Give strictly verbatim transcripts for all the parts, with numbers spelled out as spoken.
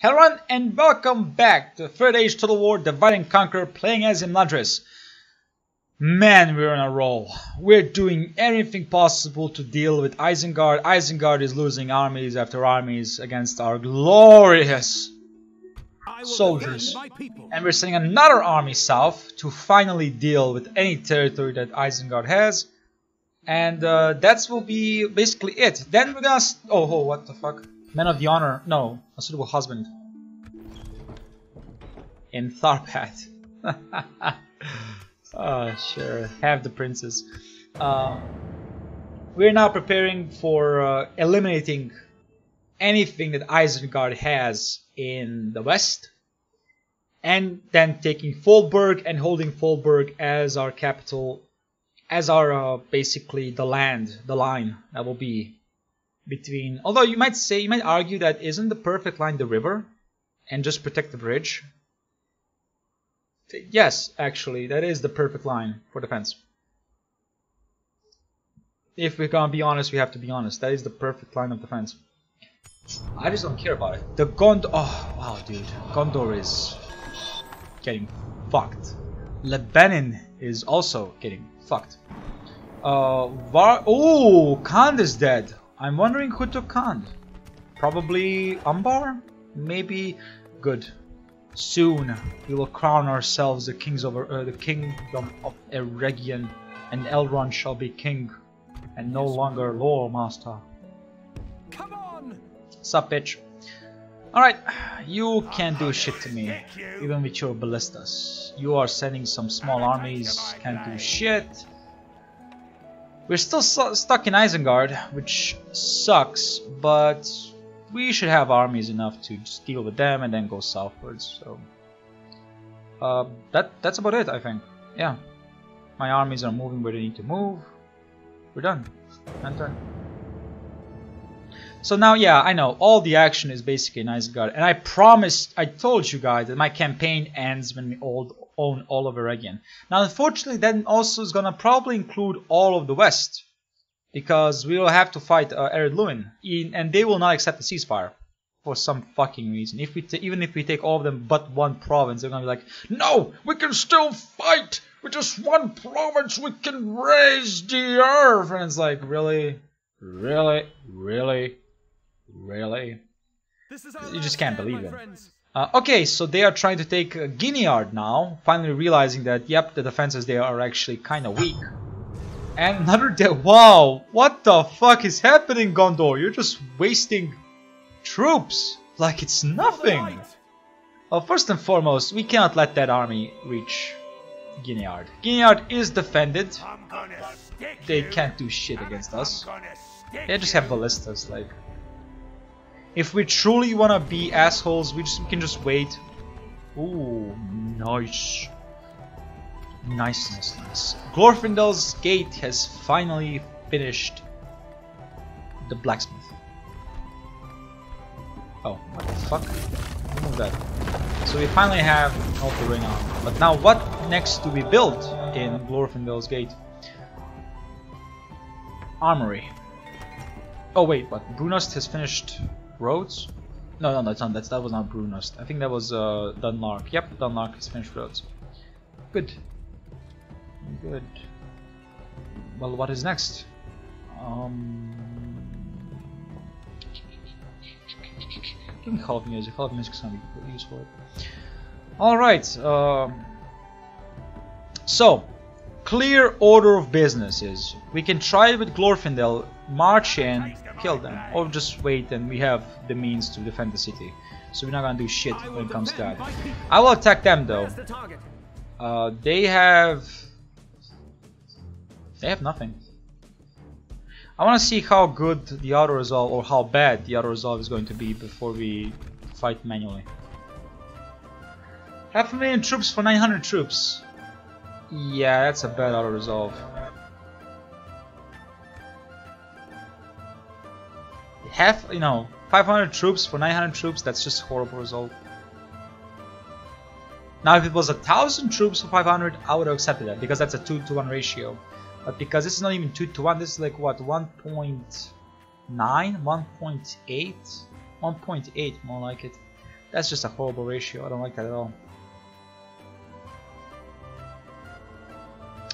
Hello and welcome back to Third Age Total War, Divide and Conquer, playing as Imladris. Man, we're on a roll. We're doing everything possible to deal with Isengard. Isengard is losing armies after armies against our glorious soldiers. And we're sending another army south to finally deal with any territory that Isengard has. And uh, that will be basically it. Then we're gonna... St oh, oh, what the fuck? Man of the honor, no, a suitable husband. In Tharpath. Oh, sure, have the princess. Uh, we're now preparing for uh, eliminating anything that Isengard has in the west. And then taking Fulberg and holding Fulberg as our capital, as our uh, basically the land, the line that will be. Between, although you might say, you might argue that isn't the perfect line the river, and just protect the bridge? Yes, actually, that is the perfect line for defense. If we're gonna be honest, we have to be honest. That is the perfect line of defense. I just don't care about it. The Gondor, oh wow, dude, Gondor is getting fucked. Lebennin is also getting fucked. Uh, Var oh, Khand is dead. I'm wondering who took Khand. Probably Umbar? Maybe? Good. Soon we will crown ourselves the kings over uh, the kingdom of Eregion, and Elrond shall be king, and no longer lore master. Come on! Sup, bitch. Alright, you can't do shit to me, even with your ballistas. You are sending some small armies, can't do shit. We're still st stuck in Isengard, which sucks, but we should have armies enough to just deal with them and then go southwards. So uh, that that's about it, I think. Yeah, my armies are moving where they need to move. We're done. I'm done. So now, yeah, I know all the action is basically in Isengard, and I promised, I told you guys that my campaign ends when we all own all of Eregion. Now, unfortunately, that also is gonna probably include all of the West, because we will have to fight uh, Ered Luin, in, and they will not accept the ceasefire for some fucking reason. If we t even if we take all of them but one province, they're gonna be like, no, we can still fight. With just one province, we can raise the earth. And it's like, really, really, really, really. This is you just can't believe it. Uh, okay, so they are trying to take uh, Guineard now, finally realizing that, yep, the defenses there are actually kind of weak. And another day. Wow, what the fuck is happening, Gondor? You're just wasting troops like it's nothing. Well, first and foremost, we cannot let that army reach Guineard. Guineard is defended. They can't do shit against us. They just have ballistas, like... If we truly want to be assholes, we, just, we can just wait. Ooh, nice. Nice, nice, nice. Glorfindel's Gate has finally finished the blacksmith. Oh, what the fuck? Remove that. So we finally have Ultra Ring on. But now what next do we build in Glorfindel's Gate? Armory. Oh wait, what? Brunost has finished... roads? No, no, that's not. That's, that was not Brunost. I think that was uh, Dunlark. Yep, Dunlark is finished roads. Good. Good. Well, what is next? Um. Give me Hall of Music. Hall of Music is gonna be useful. All right. Um. So, clear order of business is we can try it with Glorfindel. March in, kill them, or just wait and we have the means to defend the city. So we're not gonna do shit when it comes to that. I will attack them though. Uh, they have... They have nothing. I wanna see how good the auto resolve, or how bad the auto resolve is going to be before we fight manually. Half a million troops for nine hundred troops. Yeah, that's a bad auto resolve. Half, you know, five hundred troops for nine hundred troops, that's just a horrible result. Now if it was a thousand troops for five hundred, I would have accepted that, because that's a two to one ratio. But because this is not even two to one, this is like what, one point nine? one point eight? one point eight more like it. That's just a horrible ratio. I don't like that at all.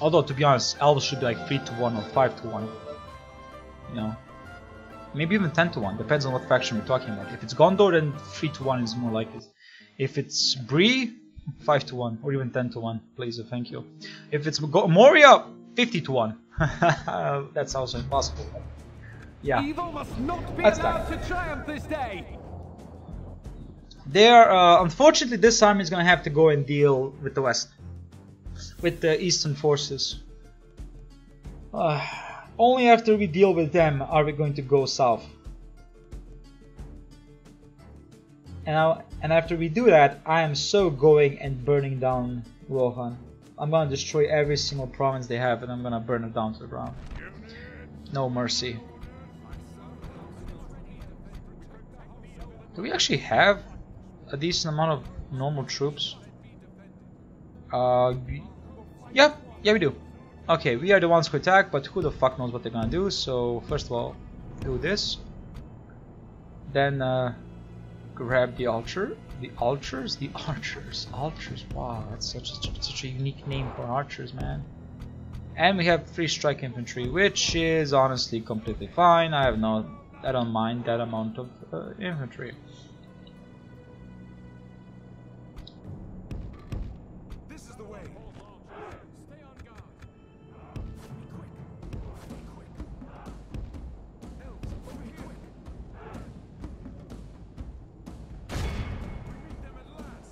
Although, to be honest, elves should be like three to one or five to one. You know. Maybe even ten to one. Depends on what faction we're talking about. If it's Gondor, then three to one is more like it. If it's Bree, five to one. Or even ten to one. Please, thank you. If it's Go Moria, fifty to one. That's also impossible. Yeah. Evil must not be That's allowed that. to triumph this day. There, uh, unfortunately, this army is gonna have to go and deal with the West, with the Eastern forces. Uh, only after we deal with them are we going to go south. And I'll, and after we do that, I am so going and burning down Rohan. I'm gonna destroy every single province they have, and I'm gonna burn it down to the ground. No mercy. Do we actually have a decent amount of normal troops? Uh, yeah, yeah we do. Okay, we are the ones who attack, but who the fuck knows what they're gonna do, so first of all, do this. Then, uh, grab the archer. The archers? The archers. Archers, wow, that's such a, such a unique name for archers, man. And we have three strike infantry, which is honestly completely fine. I have no... I don't mind that amount of uh, infantry. This is the way. Stay on guard. Be quick. Be quick. Elves, over here. We meet them at last.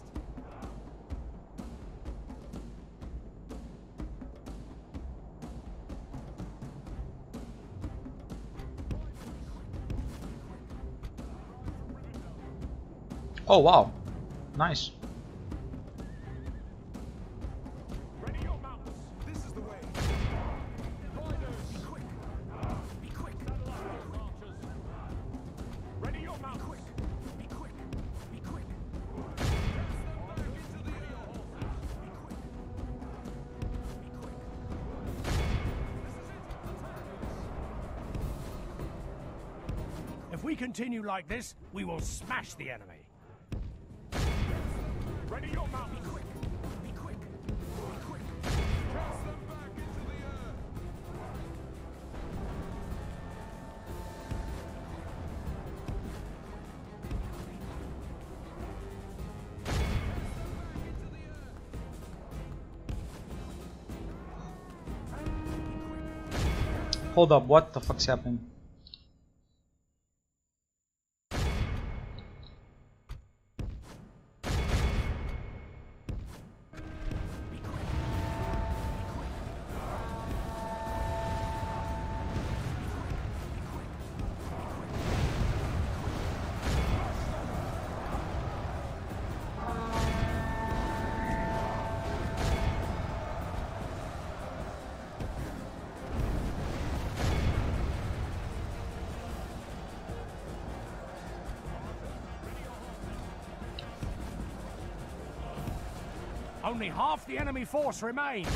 Oh wow, nice. Ready your mounts. This is the way. Be quick. Be quick. Ready your mount. Quick. Be quick. Be quick. Into the Be quick. If we continue like this, we will smash the enemy. Ready your mount. Be quick. Be quick. Be quick. Press them back into the earth. Hold up, what the fuck's happening? Only half the enemy force remains.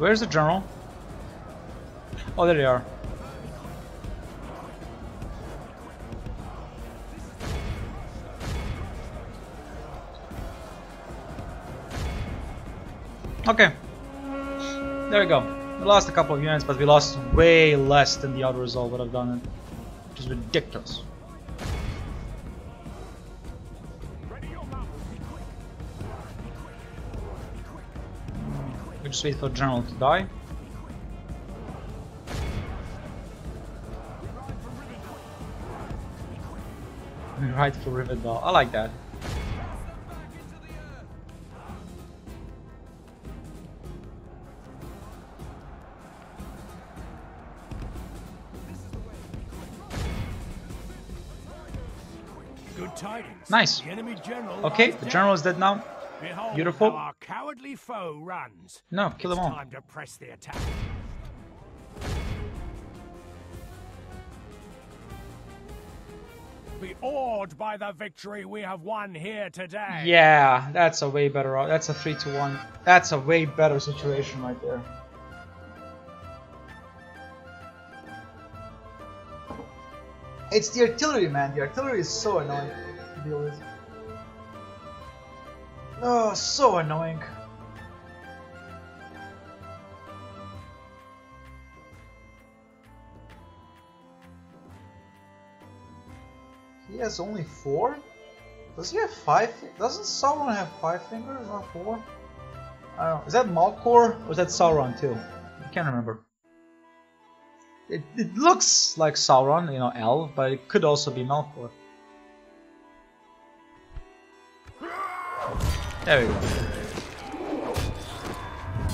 Where's the general? Oh, there they are. Okay. There we go. We lost a couple of units, but we lost way less than the other result would have done, which is ridiculous. We just wait for General to die. We ride for Rivendell. I like that. Nice. Okay, the general is dead now. Beautiful. Our cowardly foe runs. No, kill them all. Time to press the attack. Be awed by the victory we have won here today. Yeah, that's a way better. That's a three to one. That's a way better situation right there. It's the artillery, man. The artillery is so annoying to deal with. Oh, so annoying. He has only four? Does he have five? Doesn't Sauron have five fingers, not four? I don't know. Is that Melkor or is that Sauron too? I can't remember. It, it looks like Sauron, you know, L, but it could also be Melkor. There we go.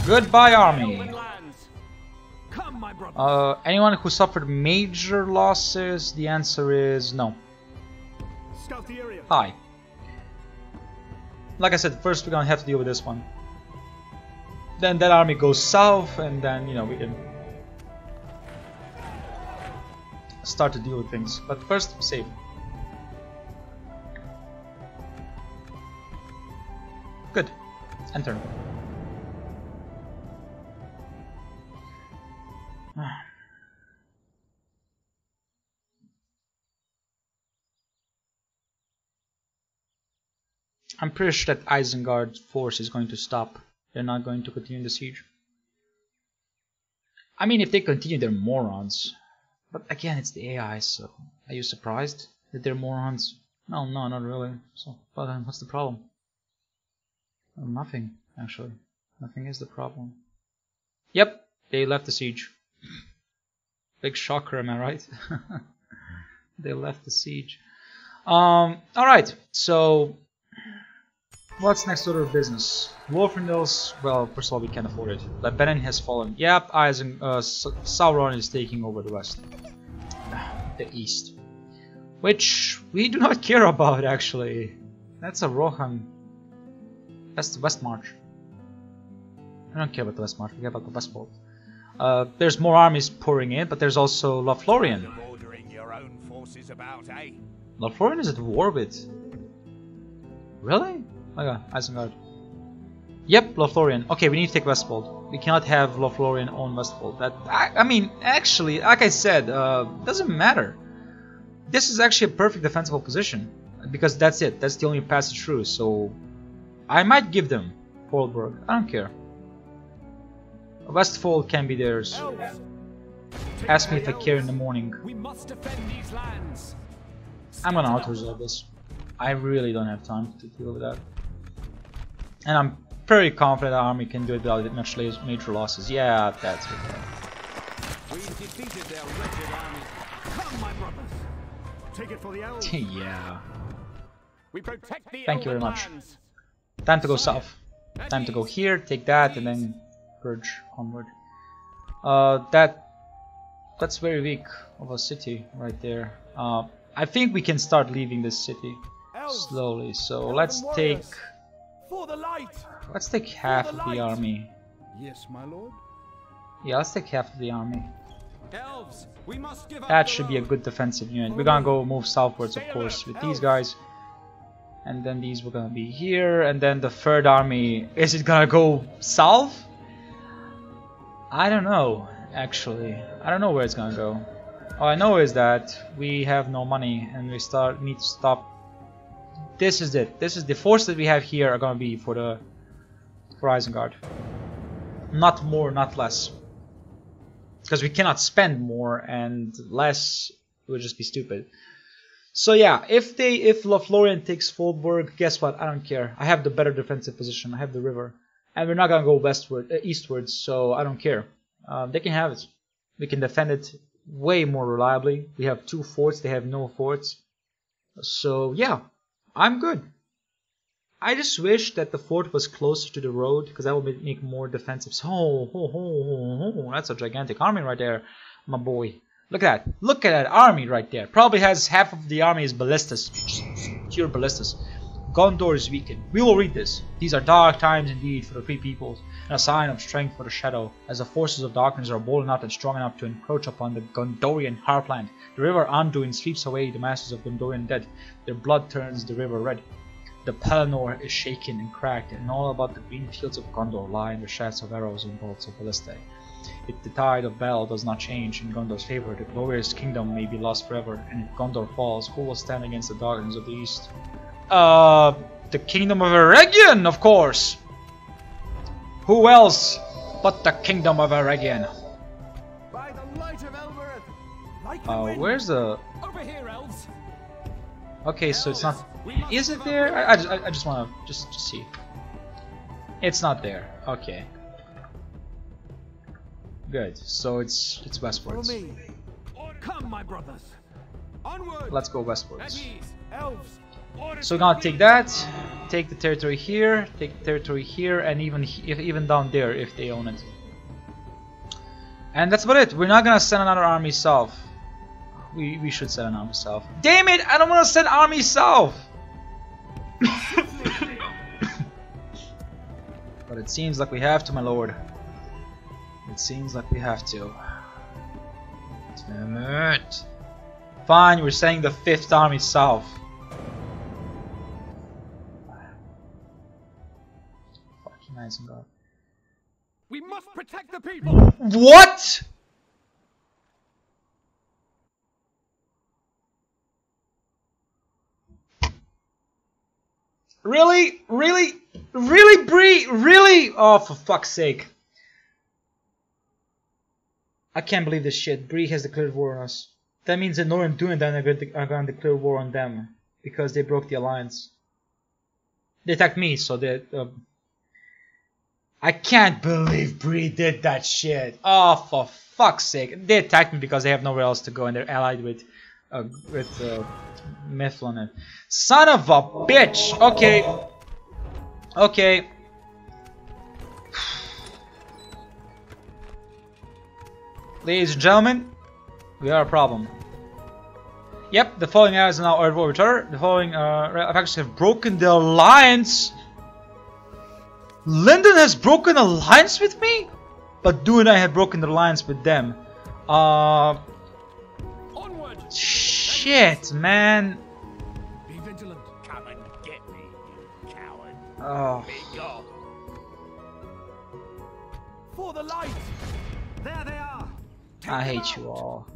Goodbye, army. Uh, anyone who suffered major losses, the answer is no. Hi. Like I said, first we're gonna have to deal with this one. Then that army goes south, and then, you know, we can start to deal with things, but first save. Good. Enter. I'm pretty sure that Isengard's force is going to stop. They're not going to continue the siege. I mean, if they continue, they're morons. But again, it's the A I, so... Are you surprised that they're morons? No, no, not really. So, but then, what's the problem? Well, nothing, actually. Nothing is the problem. Yep, they left the siege. Big shocker, am I right? They left the siege. Um, alright, so... What's next order of business? Glorfindel's, well, first of all, we can't afford it. Lebennin has fallen. Yep, Eisen, uh, Sauron is taking over the west. The east. Which we do not care about, actually. That's a Rohan. That's the West March. I don't care about the West March, I care about the Westfold. Uh, there's more armies pouring in, but there's also Lothlorien. Lothlorien is at war with... Really? Oh my god, Isengard. Yep, Lothlorien. Okay, we need to take Westfold. We cannot have Lothlorien own Westfold. That I, I mean, actually, like I said, uh, doesn't matter. This is actually a perfect defensible position. Because that's it. That's the only passage through, so... I might give them Fulberg. I don't care. Westfold can be theirs. Ask me if I care in the morning. I'm gonna auto-resolve this. I really don't have time to deal with that. And I'm pretty confident the army can do it without much major losses. Yeah, that's it. Yeah. Thank you very much. Time to go south. Time to go here, take that, and then purge onward. Uh, that that's very weak of a city right there. Uh, I think we can start leaving this city slowly, so let's take for the light. Let's take half the of the army. Yes, my lord. Yeah, let's take half of the army. Elves, we must give that should be a good defensive unit. We're gonna go move southwards, of course, with these guys, and then these were gonna be here, and then the third army. Is it gonna go south? I don't know. Actually, I don't know where it's gonna go. All I know is that we have no money, and we start need to stop. This is it. This is the force that we have here are gonna be for the for Isengard. Not more, not less. Because we cannot spend more, and less it would just be stupid. So yeah, if they if Lothlorien takes Fulberg, guess what? I don't care. I have the better defensive position. I have the river. and we're not going to go westward, uh, eastwards, so I don't care. Um, they can have it. We can defend it way more reliably. We have two forts, they have no forts. So yeah, I'm good. I just wish that the fort was closer to the road, because that would make more defensive. Oh, oh, oh, oh, that's a gigantic army right there, my boy. Look at that. Look at that army right there. Probably has half of the army is ballistas. Pure ballistas. Gondor is weakened. We will read this. These are dark times indeed for the free peoples, and a sign of strength for the shadow, as the forces of darkness are bold enough and strong enough to encroach upon the Gondorian heartland. The river Anduin sweeps away the masses of Gondorian dead. Their blood turns the river red. The Pelennor is shaken and cracked, and all about the green fields of Gondor lie in the shafts of arrows and bolts of ballistae. If the tide of battle does not change in Gondor's favor, the glorious kingdom may be lost forever, and if Gondor falls, who will stand against the darkness of the east? Uh, the kingdom of Eregion, of course! Who else but the kingdom of Eregion? By the light of Elbereth, like the uh, wind. Where's the... Over here, elves. Okay, so it's not... Is it there? I, I just, I, I just want to just, just see. It's not there. Okay. Good. So it's it's westwards. Come, my brothers. Onward. Let's go westwards. So we're gonna take that, take the territory here, take the territory here, and even if even down there if they own it. And that's about it. We're not gonna send another army south. We, we should send an army south. Damn it! I don't want to send army south! But it seems like we have to, my lord. It seems like we have to. Damn it! Fine, we're sending the fifth army south. Fucking Isengard. We must protect the people! What?! Really? Really? Really, Bree? Really? Oh, for fuck's sake. I can't believe this shit. Bree has declared war on us. That means that Nor and Dunyard are going to declare war on them. Because they broke the alliance. They attacked me, so they... Uh, I can't believe Bree did that shit. Oh, for fuck's sake. They attacked me because they have nowhere else to go and they're allied with... Uh, with uh, Mifflin and... Son of a bitch! Okay. Okay. Ladies and gentlemen, we are a problem. Yep, the following areas are now at war with her. The following uh, factions have broken the alliance. Linden has broken alliance with me? But Du and I have broken the alliance with them. Uh... Shit, man. Be vigilant. Come and get me, you coward. Oh. Be gone. For the light. There they are. Take I hate out. You all.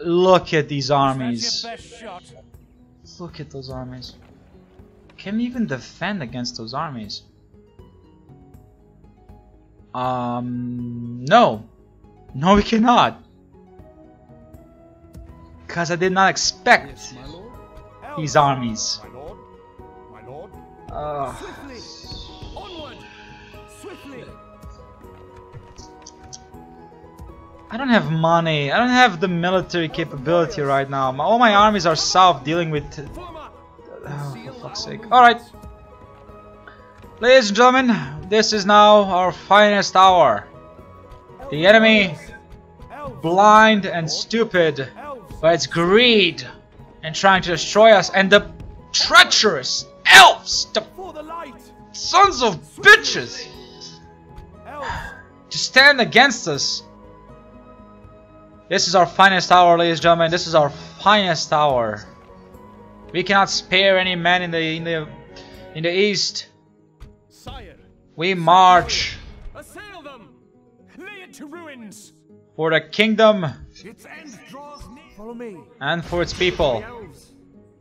Look at these armies. Look at those armies. Can we even defend against those armies? Um, no. No, we cannot. Because I did not expect yes, my lord. These armies. My lord. My lord. Uh. Swiftly. Onward. Swiftly. I don't have money. I don't have the military capability right now. All my armies are south dealing with... Oh, for fuck's sake. Alright. Ladies and gentlemen, this is now our finest hour. The enemy, blind and stupid, by its greed and trying to destroy us, and the treacherous elves, the sons of bitches, to stand against us. This is our finest hour, ladies and gentlemen. This is our finest hour. We cannot spare any man in the in the in the east. We march. Assail them. Lay it to ruins. For the kingdom. Its end draws near. Follow me. And for its people.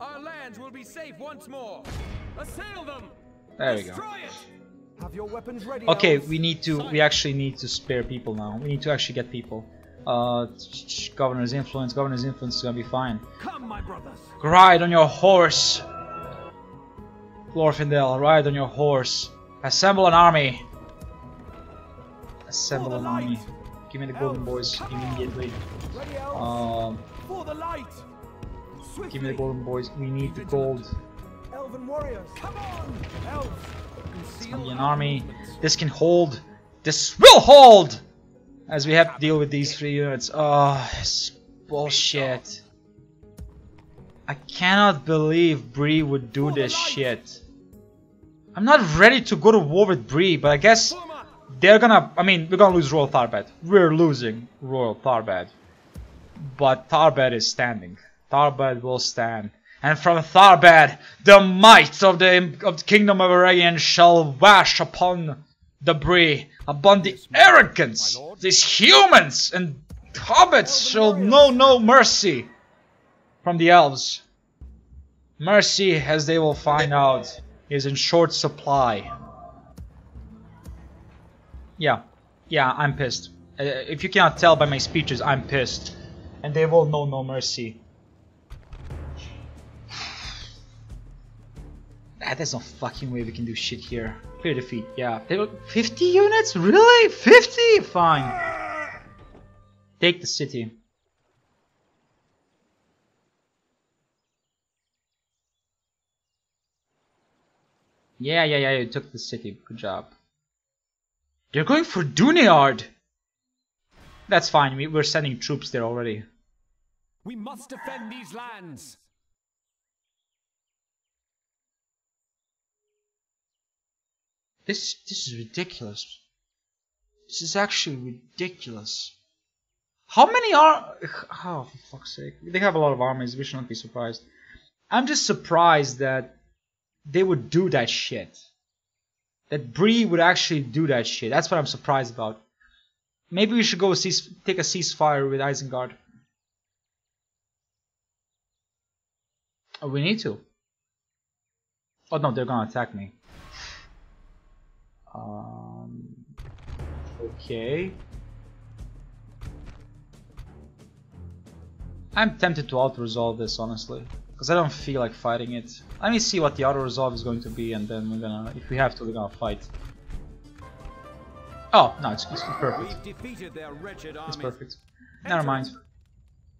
Our lands will be safe once more. Assail them. There we go. Have your weapons ready. Okay, we need to we actually need to spare people now. We need to actually get people. Uh governor's influence, governor's influence is gonna be fine. Come, my brothers. Ride on your horse. Glorfindel, ride on your horse. Assemble an army. Assemble an army. Give me the golden boys immediately. Um, give me the golden boys. We need the gold. Assemble an army. This can hold. This will hold. As we have to deal with these three units. Oh, it's bullshit. I cannot believe Bree would do this shit. I'm not ready to go to war with Bree, but I guess they're gonna... I mean, we're gonna lose Royal Tharbad. We're losing Royal Tharbad. But Tharbad is standing. Tharbad will stand. And from Tharbad, the might of the, of the Kingdom of Eregion shall wash upon the Bree, upon the arrogance. These humans and hobbits shall know no mercy. From the elves. Mercy, as they will find out, is in short supply. Yeah. Yeah, I'm pissed. Uh, if you cannot tell by my speeches, I'm pissed. And they will know no mercy. Ah, there's no fucking way we can do shit here. Clear defeat, yeah. fifty units? Really? fifty? Fine. Take the city. Yeah, yeah, yeah, you took the city. Good job. They're going for Dunyard! That's fine, we, we're sending troops there already. We must defend these lands! This, this is ridiculous. This is actually ridiculous. How many are... Oh, for fuck's sake. They have a lot of armies, we should not be surprised. I'm just surprised that they would do that shit. That Bree would actually do that shit. That's what I'm surprised about. Maybe we should go cease take a ceasefire with Isengard. Oh, we need to. Oh no, they're gonna attack me. Um. Okay. I'm tempted to auto-resolve this, honestly. Because I don't feel like fighting it. Let me see what the auto resolve is going to be, and then we're gonna, if we have to, we're gonna fight. Oh, no, it's, it's perfect. It's perfect. Never mind.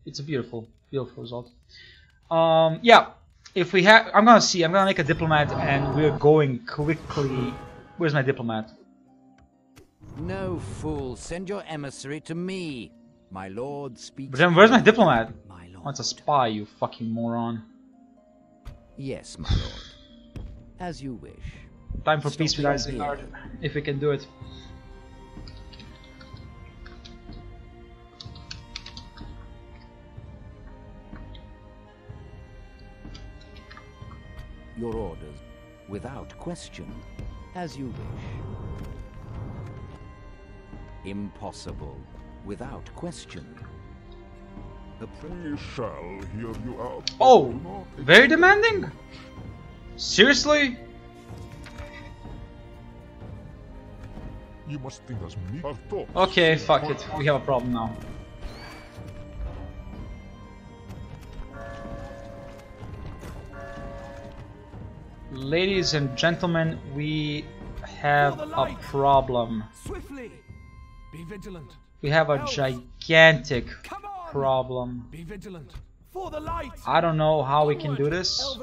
It's a beautiful, beautiful result. Um, yeah, if we have, I'm gonna see, I'm gonna make a diplomat, and we're going quickly. Where's my diplomat? No fool, send your emissary to me. My lord speaks. But then where's my diplomat? Oh, it's a spy, you fucking moron. Yes, my lord. As you wish. Time for Stop peace with Isengard, if we can do it. Your orders, without question, as you wish. Impossible, without question. Oh, very demanding? Seriously? Okay, fuck it. We have a problem now. Ladies and gentlemen, we have a problem. We have a gigantic problem. Be vigilant. For the light. I don't know how we can do this,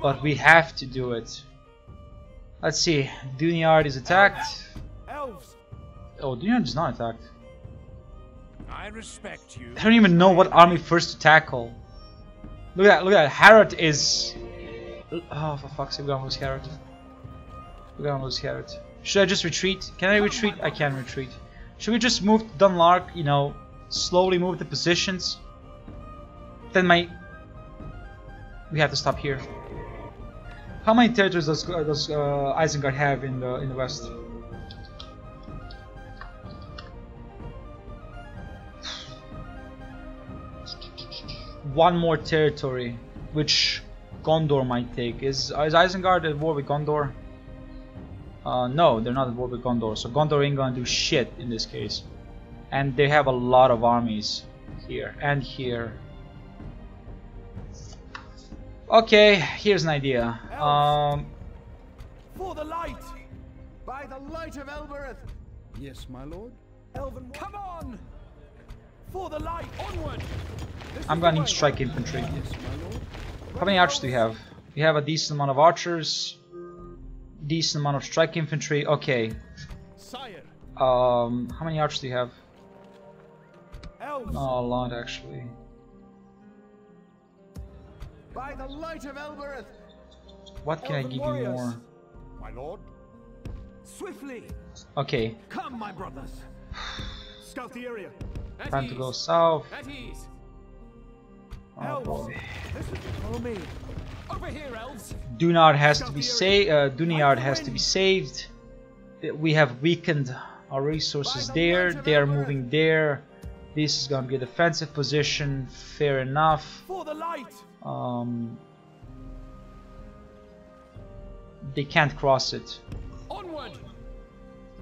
but we have to do it. Let's see. Dunyard is attacked. Elves. Oh, Dunyard is not attacked. I respect you. I don't even know what army first to tackle. Look at that! Look at that! Herod is. Oh, for fuck's sake! We're gonna lose Herod. We're gonna lose Herod. Should I just retreat? Can I retreat? I can retreat. Should we just move to Dunlark? You know. Slowly move the positions. Then my... We have to stop here. How many territories does, uh, does uh, Isengard have in the in the west? One more territory, which Gondor might take. Is, is Isengard at war with Gondor? Uh, no, they're not at war with Gondor. So Gondor ain't gonna do shit in this case. And they have a lot of armies here and here. Okay, here's an idea. Um, the light! By the light of Elbereth! Yes, my lord. Elven, come on! For the light, onward! This I'm gonna need strike infantry. Yes, my lord. How many archers do we have? We have a decent amount of archers, decent amount of strike infantry. Okay. Sire. Um, how many archers do you have? Elves. Not a lot, actually. By the light of Elbereth. What can Elven I give warriors. You more? My lord. Swiftly. Okay. Come, my brothers. Scout the area. At Time ease. To go south. At ease. Oh boy. Over here, elves. Dunyard has to be saved. Uh, Dunyard has to be saved. We have weakened our resources there. They are moving there. This is gonna be a defensive position. Fair enough. Um, they can't cross it.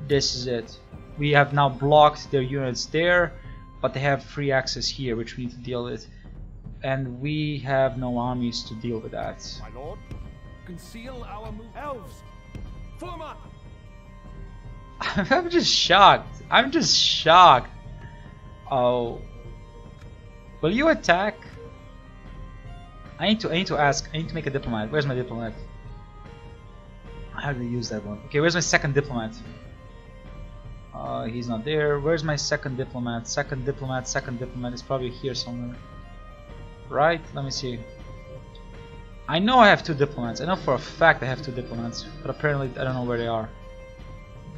This is it. We have now blocked their units there, but they have free access here, which we need to deal with. And we have no armies to deal with that. My lord, conceal our move. Elves, form up. I'm just shocked. I'm just shocked. Oh, will you attack? I need to. I need to ask. I need to make a diplomat. Where's my diplomat? How do I use that one? Okay, where's my second diplomat? Uh, he's not there. Where's my second diplomat? Second diplomat. Second diplomat is probably here somewhere. Right, let me see. I know I have two diplomats. I know for a fact I have two diplomats, but apparently I don't know where they are.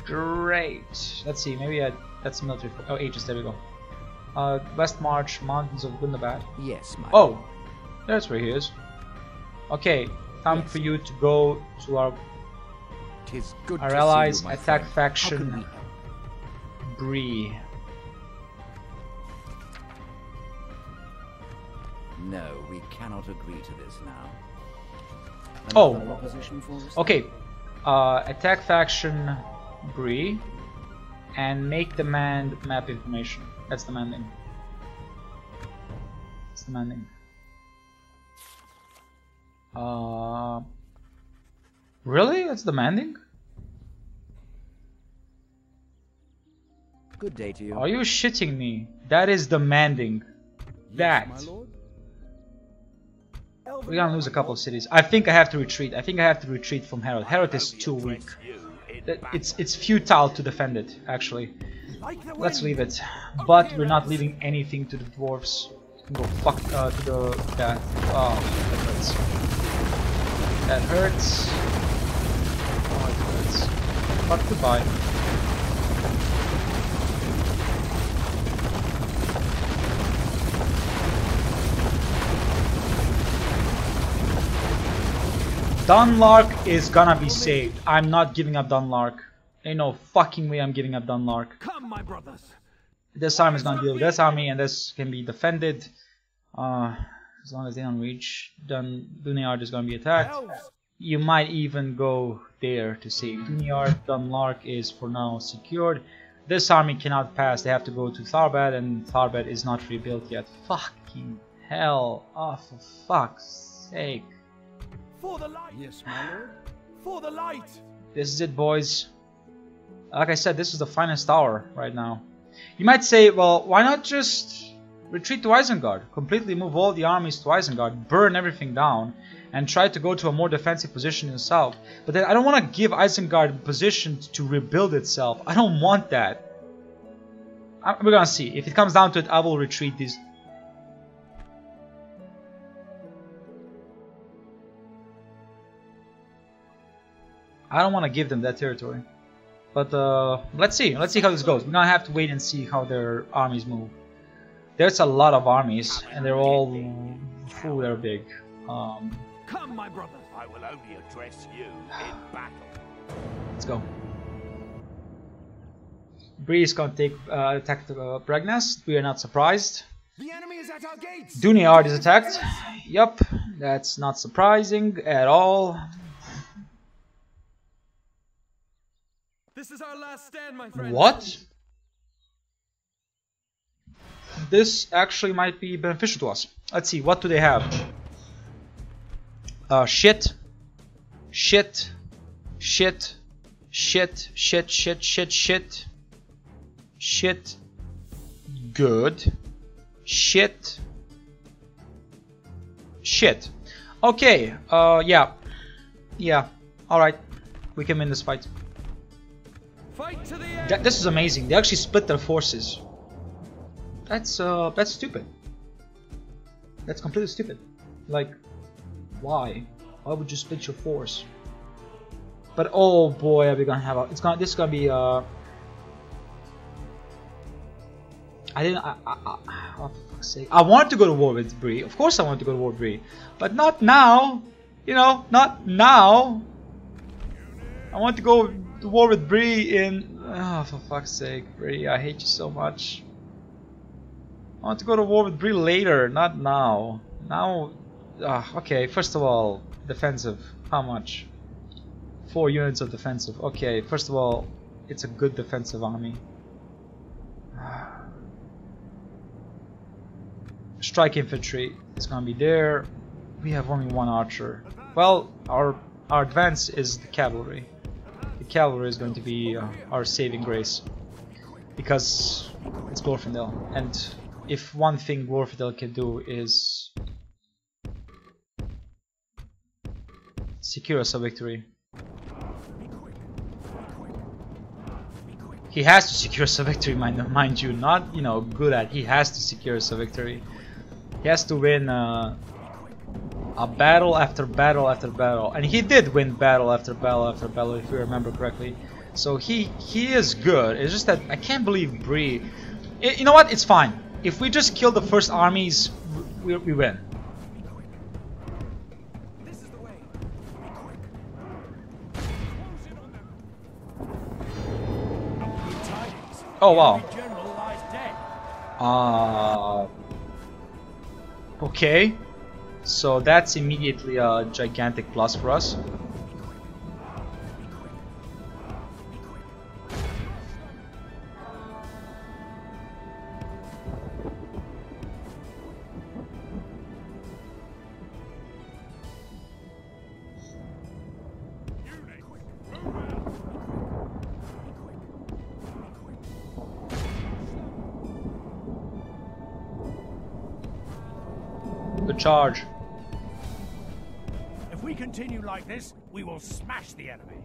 Great. Let's see, maybe I, that's military. Oh, ages, there we go. Uh, West March, Mountains of Gundabad. Yes, my Oh, that's where he is. Okay, time yes. for you to go to our, Tis good our to allies, you, attack friend. Faction, Bree. No, we cannot agree to this now. Another oh, okay. Uh, attack faction Bree and make demand map information. That's the man name. That's the man name. Uh, really? That's demanding? Good day to you. Are you shitting me? That is demanding. Yes, that. My lord. We're gonna lose a couple of cities. I think I have to retreat. I think I have to retreat from Herod. Herod is too weak. It's it's futile to defend it, actually. Let's leave it. But we're not leaving anything to the dwarves. Go fuck uh, to the that. Oh, that hurts. That hurts. Oh, it hurts. Fuck goodbye. Dunlark is gonna be saved. I'm not giving up Dunlark. Ain't no fucking way I'm giving up Dunlark. Come, my brothers. This army is gonna deal with this army, and this can be defended. Uh, as long as they don't reach, then Dunyard is gonna be attacked. You might even go there to save Dunyard. Dunlark is for now secured. This army cannot pass. They have to go to Tharbad, and Tharbad is not rebuilt yet. Fucking hell. Oh, for fuck's sake. For the light. Yes, my lord. For the light. This is it, boys. Like I said, this is the finest hour right now. You might say, well, why not just retreat to Isengard? Completely move all the armies to Isengard, burn everything down, and try to go to a more defensive position in the south. But then I don't want to give Isengard position to rebuild itself. I don't want that. I we're gonna see. If it comes down to it, I will retreat these. I don't want to give them that territory, but uh, let's see. Let's see how this goes. We're gonna have to wait and see how their armies move. There's a lot of armies, and they're all ooh, they're big. Um, Come, my brothers. I will only address you in battle. Let's go. Bree is gonna take uh, attack to uh, Pregnest. We are not surprised. The enemy is at our gates. Dunyard is attacked. Yup, that's not surprising at all. This is our last stand, my friend. What? This actually might be beneficial to us. Let's see, what do they have? Uh, shit. Shit. Shit. Shit. Shit. Shit. Shit. Shit. Shit. Good. Shit. Shit. Okay. Uh, yeah. Yeah. Alright. We can win this fight. Fight to the end. Th this is amazing. They actually split their forces. That's, uh, that's stupid. That's completely stupid. Like, why? Why would you split your force? But oh boy, are we gonna have a... It's gonna... This is gonna be, uh... I didn't... I, I, I, oh, for fuck's sake. I wanted to go to war with Bree. Of course I wanted to go to war with Bree. But not now. You know, not now. I want to go to war with Bree in... Oh, for fuck's sake, Bree. I hate you so much. I want to go to war with Bree later, not now. Now... Uh, okay, first of all, defensive. How much? Four units of defensive. Okay, first of all, it's a good defensive army. Strike infantry is gonna be there. We have only one archer. Well, our our advance is the cavalry. The cavalry is going to be uh, our saving grace, because it's Glorfindel, and if one thing Glorfindel can do is secure us a victory. He has to secure us a victory, mind, mind you, not, you know, good at. He has to secure us a victory. He has to win uh, a battle after battle after battle, and he did win battle after battle after battle, if you remember correctly. So he he is good. It's just that I can't believe Bree. It, you know what? It's fine. If we just kill the first armies, we, we win. Oh wow. Uh, okay. So that's immediately a gigantic plus for us. Charge. If we continue like this, we will smash the enemy.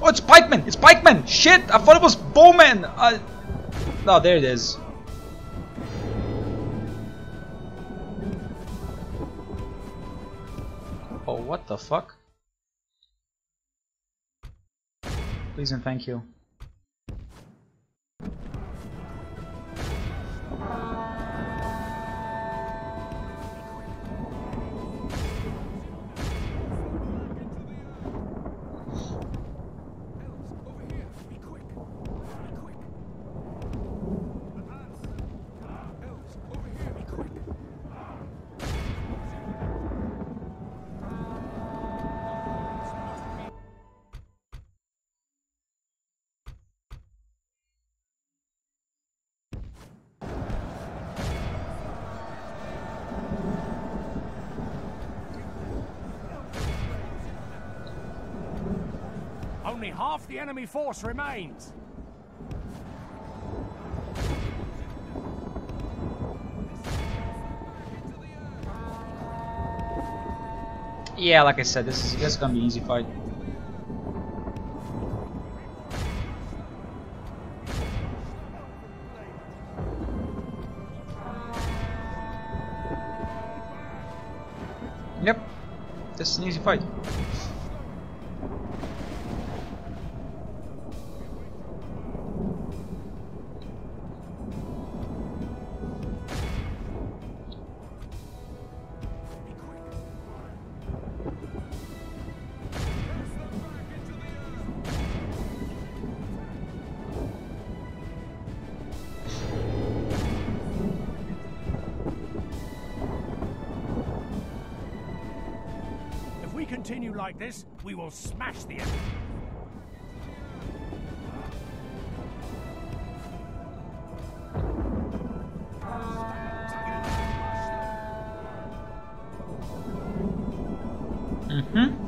Oh, it's pikemen! It's pikemen! Shit! I thought it was bowmen! Uh, no, there it is. Oh, what the fuck? Please and thank you. Only half the enemy force remains. Yeah, like I said, this is, this is gonna be an easy fight. Yep, this is an easy fight. Continue like this, we will smash the enemy. Uh. Hmm?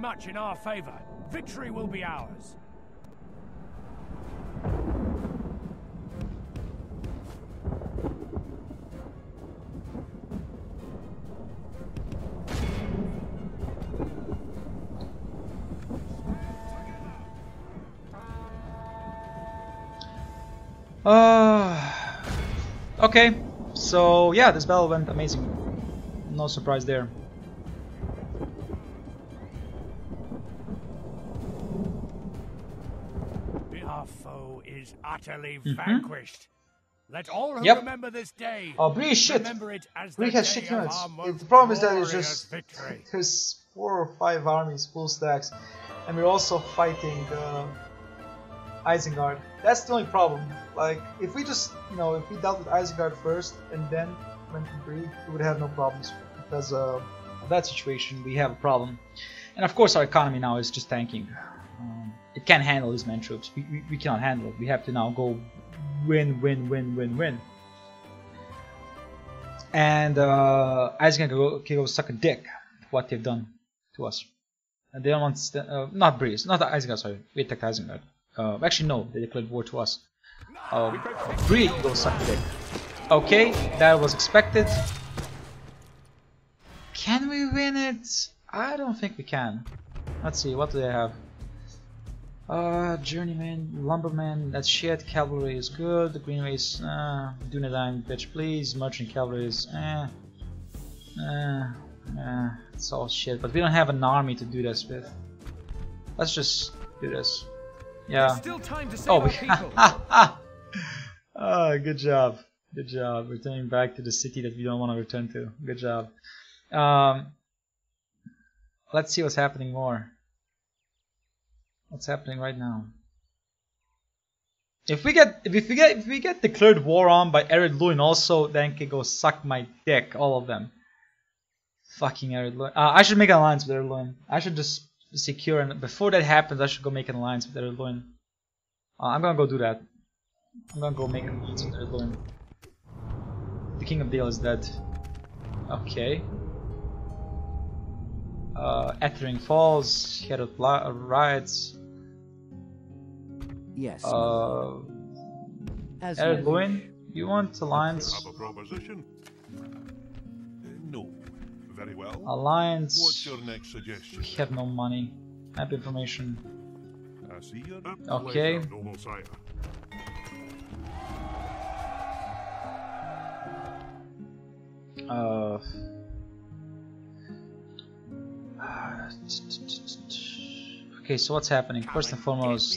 Much in our favor. Victory will be ours. Uh, okay, so yeah, this battle went amazing. No surprise there. Utterly mm-hmm. vanquished. Let all who yep. remember this day. Oh, Bree is shit. Bree has shit units. The problem is that it's just there's four or five armies, full stacks, and we're also fighting uh, Isengard. That's the only problem. Like if we just, you know, if we dealt with Isengard first and then went to Bree, we would have no problems because uh, of that situation we have a problem. And of course, our economy now is just tanking. It can't handle these man troops. We, we, we cannot handle it. We have to now go win, win, win, win, win. And uh, Isengard can, can go suck a dick. What they've done to us. And they don't want to uh, not Bree, not Isengard. Sorry, we attacked Isengard. Uh, actually, no, they declared war to us. Uh, Bree can go suck a dick. Okay, that was expected. Can we win it? I don't think we can. Let's see. What do they have? Uh, Journeyman, Lumberman, that's shit, Cavalry is good, Greenways, uh, Dunedain, bitch please, Merchant Cavalry is, eh, eh, eh, it's all shit, but we don't have an army to do this with. Let's just do this. Yeah. Still time to save oh, ha ah, good job, good job, returning back to the city that we don't want to return to, good job. Um, let's see what's happening more. What's happening right now? If we get if we get if we get declared war on by Ered Luin also, then can go suck my dick, all of them. Fucking Ered Luin. Uh, I should make an alliance with Ered Luin. I should just secure, and before that happens, I should go make an alliance with Ered Luin. Uh, I'm gonna go do that. I'm gonna go make an alliance with Ered Luin. The King of Dale is dead. Okay. Uh, Ethering falls. Herod riots. Yes. Uh, Ered Luin, you want alliance? Have a proposition? No. Very well. Alliance. What's your next suggestion? We have no money. Map information. I see you. Okay. Uh. Okay, so what's happening? First and foremost,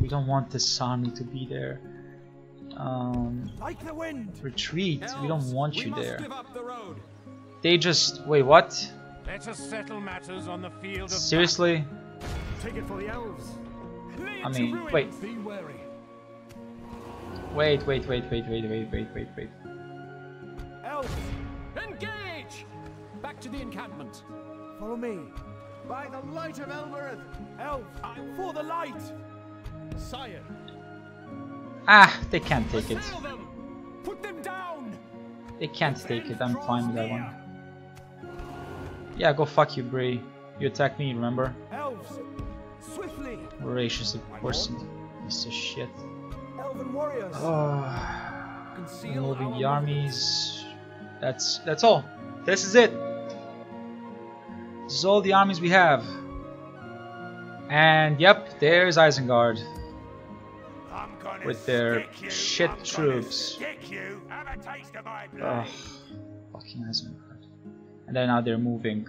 we don't want this army to be there. Um, retreat, we don't want you there. They just... wait, what? Seriously? I mean, wait. Wait, wait, wait, wait, wait, wait, wait, wait, wait. Engage! Back to the encampment. Follow me. By the light of Elbereth, Elf, I'm for the light. Sire. Ah, they can't take it. Them. Put them down. They can't take it. I'm fine with that one. Yeah, go fuck you, Bree. You attacked me, remember? Elves, swiftly. Voracious person, piece of shit. Elven warriors. Oh, moving the armies. That's that's all. This is it. This is all the armies we have. And yep, there's Isengard. With their shit troops. Ugh, fucking Isengard. And then now they're moving.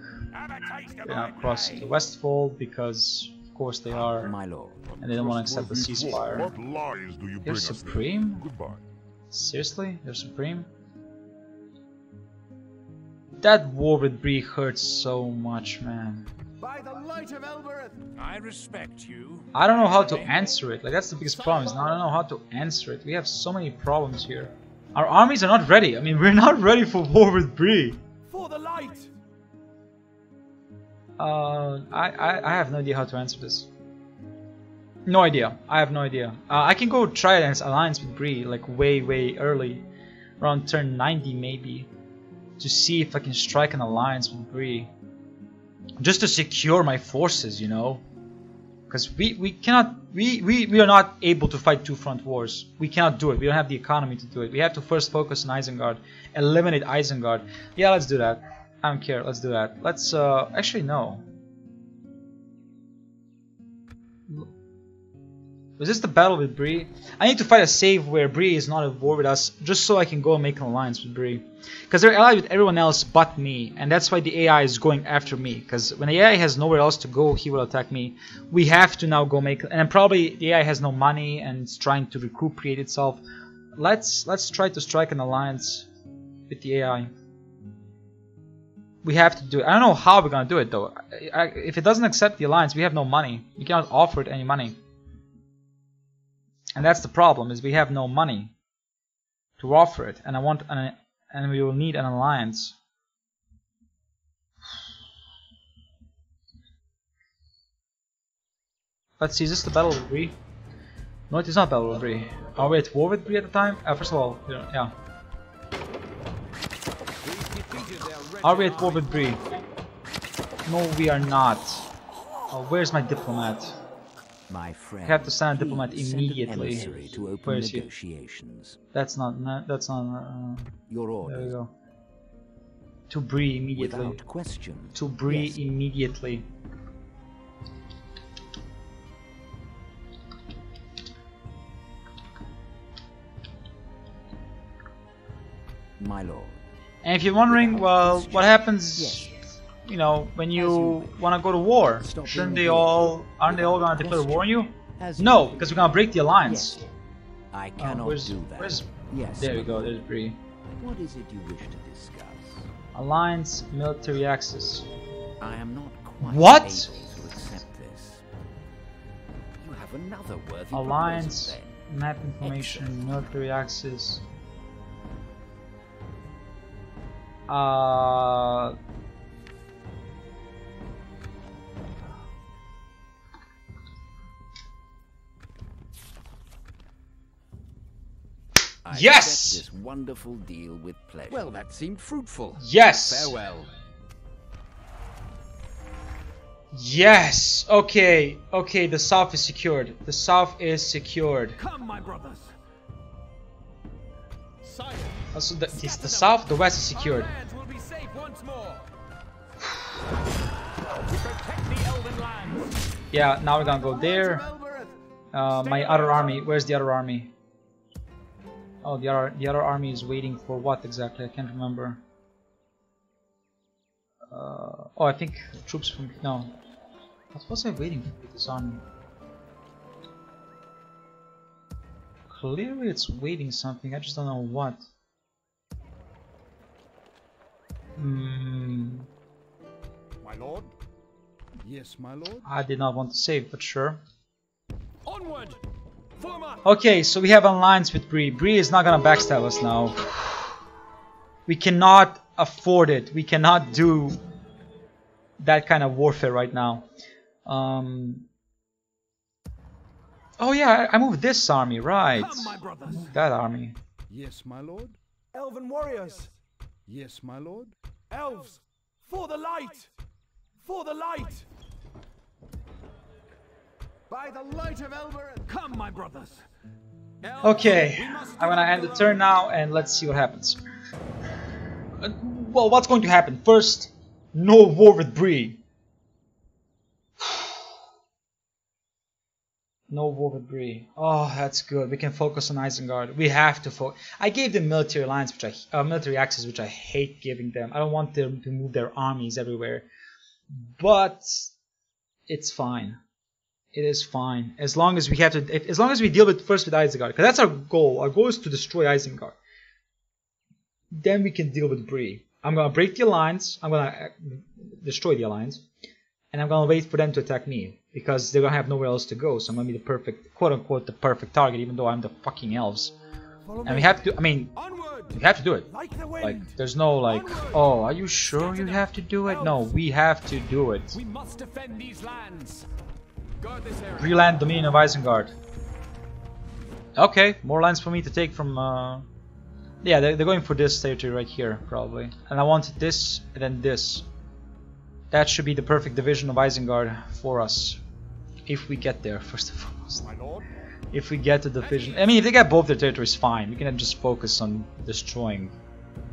They're now across to Westfold because of course they are. And they don't want to accept the ceasefire. They're supreme? Seriously? They're supreme? That war with Bree hurts so much, man. By the light of Elbereth. I respect you. I don't know how to answer it. Like, that's the biggest problem. Is I don't know how to answer it. We have so many problems here. Our armies are not ready. I mean, we're not ready for war with Bree. For the light. Uh, I, I I have no idea how to answer this. No idea. I have no idea. Uh, I can go try an alliance with Bree, like way way early, around turn ninety maybe, to see if I can strike an alliance with Bree, just to secure my forces, you know, because we we cannot we, we we are not able to fight two front wars. We cannot do it. We don't have the economy to do it. We have to first focus on Isengard, eliminate Isengard. Yeah, let's do that. I don't care. Let's do that. Let's uh, actually no. Was this the battle with Bree? I need to fight a save where Bree is not at war with us, just so I can go and make an alliance with Bree. Because they're allied with everyone else but me, and that's why the A I is going after me. Because when the A I has nowhere else to go, he will attack me. We have to now go make, and probably the A I has no money and is trying to recuperate itself. Let's let's try to strike an alliance with the A I. We have to do it. I don't know how we're gonna do it though. I, I, if it doesn't accept the alliance, we have no money. We cannot offer it any money. And that's the problem, is we have no money to offer it, and I want an, and we will need an alliance. Let's see, is this the battle with Bree? No, it is not battle with Bree. Are we at war with Bree at the time? Uh, first of all, yeah. Are we at war with Bree? No, we are not. Oh, where's my diplomat? My friend, I have to send a diplomat immediately. To open Where is negotiations. He? That's not. No, that's not. Uh, Your order. There we go. To Bree immediately. Without question. To Bree yes. immediately. My lord. And if you're wondering, well, question. what happens? Yes. You know, when you want to go to war, shouldn't they all, aren't they all going to declare war on you? No, because we're going to break the alliance. I cannot do that. Yes. There we go. There's Bree. What is it you wish to discuss? Alliance, military access. I am not quite what? able to accept this. You have another worthy alliance, map information, military access. Uh. I yes. This wonderful deal with pleasure. Well, that seemed fruitful. Yes. Farewell. Yes. Okay. Okay. The south is secured. The south is secured. Come, my brothers. Silence. Also, the, it's the south. The west is secured. Our lands will be safe once more. We protect the Elven lands. Yeah. Now we're gonna go there. Uh, my other army. Where's the other army? Oh, the other, the other army is waiting for what exactly? I can't remember. Uh, oh, I think troops from... No. What was I waiting for with this army? Clearly it's waiting something, I just don't know what. Hmm. My lord? Yes, my lord? I did not want to save, but sure. Onward! Okay, so we have an alliance with Bree. Bree is not gonna backstab us now. We cannot afford it. We cannot do that kind of warfare right now. Um, oh yeah, I, I moved this army, right? Come, that army. Yes, my lord. Elven warriors. Yes, my lord. Elves, for the light, for the light. By the light of Elbereth. Come, my brothers. Okay, I'm gonna end the turn now and let's see what happens. Uh, well, what's going to happen? First, no war with Bree. No war with Bree. Oh, that's good. We can focus on Isengard. We have to focus. I gave them military alliance, which I uh, military access, which I hate giving them. I don't want them to move their armies everywhere, but it's fine. It is fine as long as we have to. If, as long as we deal with first with Isengard, because that's our goal. Our goal is to destroy Isengard. Then we can deal with Bree. I'm gonna break the alliance. I'm gonna destroy the alliance, and I'm gonna wait for them to attack me, because they're gonna have nowhere else to go, so I'm gonna be the perfect, quote-unquote, the perfect target, even though I'm the fucking elves. And we have to, I mean, we have to do it. Like, there's no like, oh, are you sure you have to do it? No, we have to do it. We must defend these lands. Reland Dominion of Isengard. Okay, more lands for me to take from, uh... yeah, they're, they're going for this territory right here, probably. And I want this, and then this. That should be the perfect division of Isengard for us. If we get there, first and foremost. My lord. If we get the division, I mean, if they get both their territories, fine. We can just focus on destroying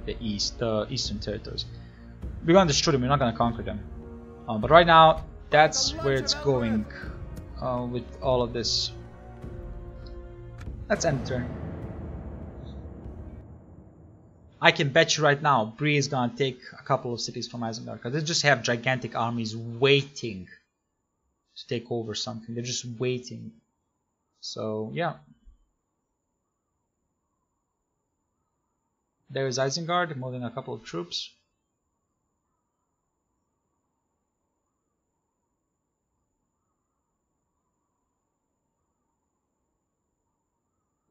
the east, the uh, eastern territories. We're gonna destroy them. We're not gonna conquer them. Um, but right now, that's where it's going uh, with all of this. Let's end the turn. I can bet you right now, Bree is gonna take a couple of cities from Isengard because they just have gigantic armies waiting to take over something. They're just waiting. So, yeah. There is Isengard, moving a couple of troops.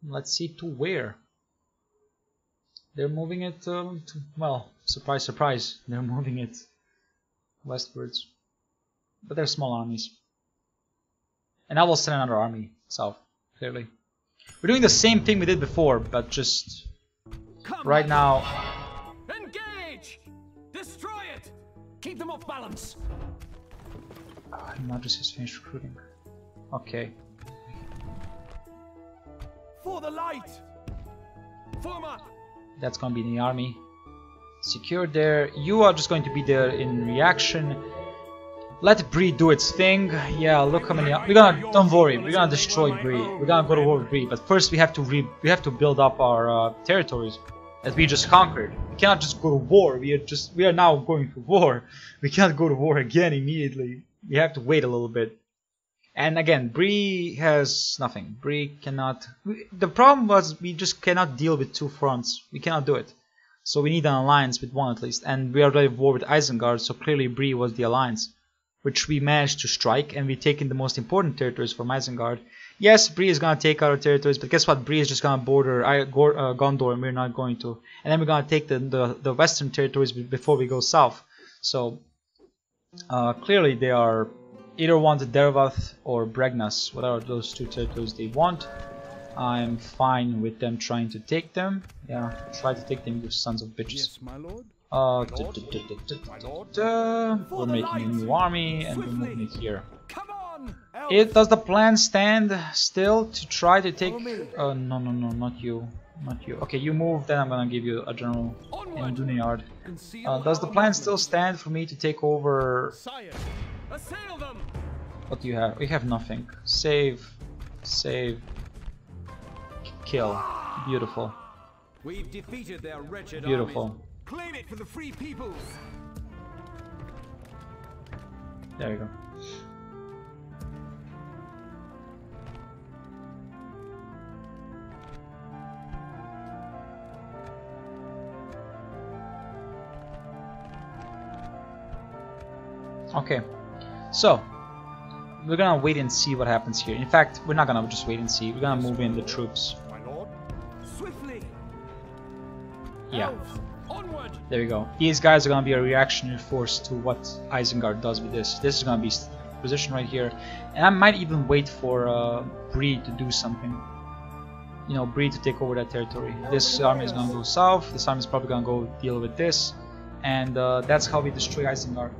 Let's see to where. They're moving it, um, to, well, surprise, surprise, they're moving it westwards. But they're small armies. And I will send another army south, clearly. We're doing the same thing we did before, but just right now. Engage! Destroy it! Keep them off balance. Ah, Imladris has finished recruiting. Okay. For the light. Form up. That's gonna be the army. Secure there. You are just going to be there in reaction. Let Bree do its thing. Yeah, look how many. We're gonna. Don't worry. We're gonna destroy Bree. We're gonna go to war with Bree. But first, we have to re. We have to build up our uh, territories that we just conquered. We cannot just go to war. We are just. We are now going to war. We cannot go to war again immediately. We have to wait a little bit. And again, Bree has nothing. Bree cannot. We, the problem was we just cannot deal with two fronts. We cannot do it. So we need an alliance with one at least. And we are already at war with Isengard. So clearly, Bree was the alliance. Which we managed to strike, and we've taken the most important territories from Isengard. Yes, Bree is gonna take our territories, but guess what? Bree is just gonna border I, Gor, uh, Gondor, and we're not going to. And then we're gonna take the the, the western territories before we go south. So uh, clearly, they are either want Dervath or Bregnas, whatever those two territories they want. I'm fine with them trying to take them. Yeah, try to take them, you sons of bitches. Yes, my lord. Uh, duh, duh, duh, duh, duh, duh, duh, duh. We're making a new army and we're moving it here. It does the plan stand still to try to take? Uh, no, no, no, not you, not you. Okay, you move. Then I'm gonna give you a general in Dunyard. Uh, does the plan still stand for me to take over? What do you have? We have nothing. Save, save, kill. Beautiful. We've defeated their wretched armies. Beautiful. Claim it for the free peoples. There you go. Okay, so we're gonna wait and see what happens here. In fact, we're not gonna just wait and see. We're gonna move in the troops. My lord, swiftly. Yeah. There you go. These guys are gonna be a reactionary force to what Isengard does with this. This is gonna be position right here, and I might even wait for uh, Bree to do something. You know, Bree to take over that territory. This army is gonna go south. This army is probably gonna go deal with this, and uh, that's how we destroy Isengard.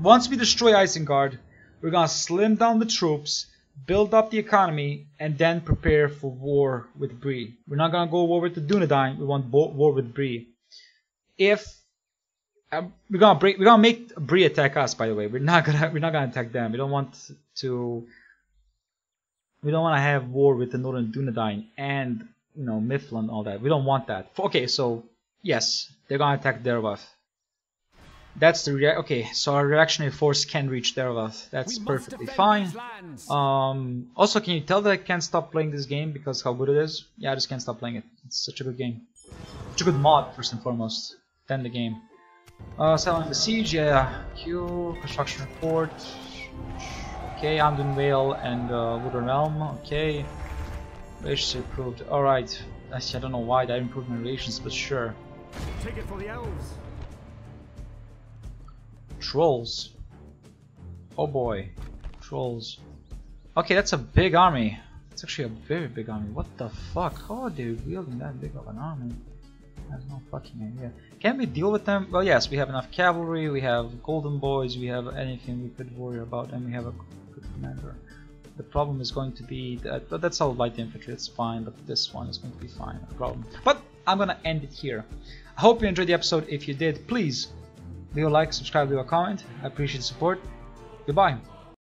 Once we destroy Isengard, we're gonna slim down the troops, build up the economy, and then prepare for war with Bree. We're not gonna go war with the Dunedain. We want war with Bree. If um, we're gonna break, we're gonna make Bree attack us. By the way, we're not gonna we're not gonna attack them. We don't want to. We don't want to have war with the Northern Dunedain and you know Mifflin and all that. We don't want that. Okay, so yes, they're gonna attack Dervath. That's the rea okay. So our reactionary force can reach Dervath. That's perfectly fine. Um. Also, can you tell that I can't stop playing this game because how good it is? Yeah, I just can't stop playing it. It's such a good game. Such a good mod first and foremost. Then the game. Uh, selling the siege, yeah. Q, construction report. Okay, Amdun Vale and uh, Wooden Realm. Okay. Relations improved. Alright. Actually, I don't know why that improved my relations, but sure. Take it for the elves. Trolls. Oh boy. Trolls. Okay, that's a big army. It's actually a very big army. What the fuck? How are they wielding that big of an army? I have no fucking idea. Can we deal with them? Well, yes, we have enough cavalry, we have golden boys, we have anything we could worry about, and we have a good commander. The problem is going to be that, but that's all light infantry, it's fine, but this one is going to be fine, no problem. But I'm gonna end it here. I hope you enjoyed the episode. If you did, please leave a like, subscribe, leave a comment. I appreciate the support. Goodbye.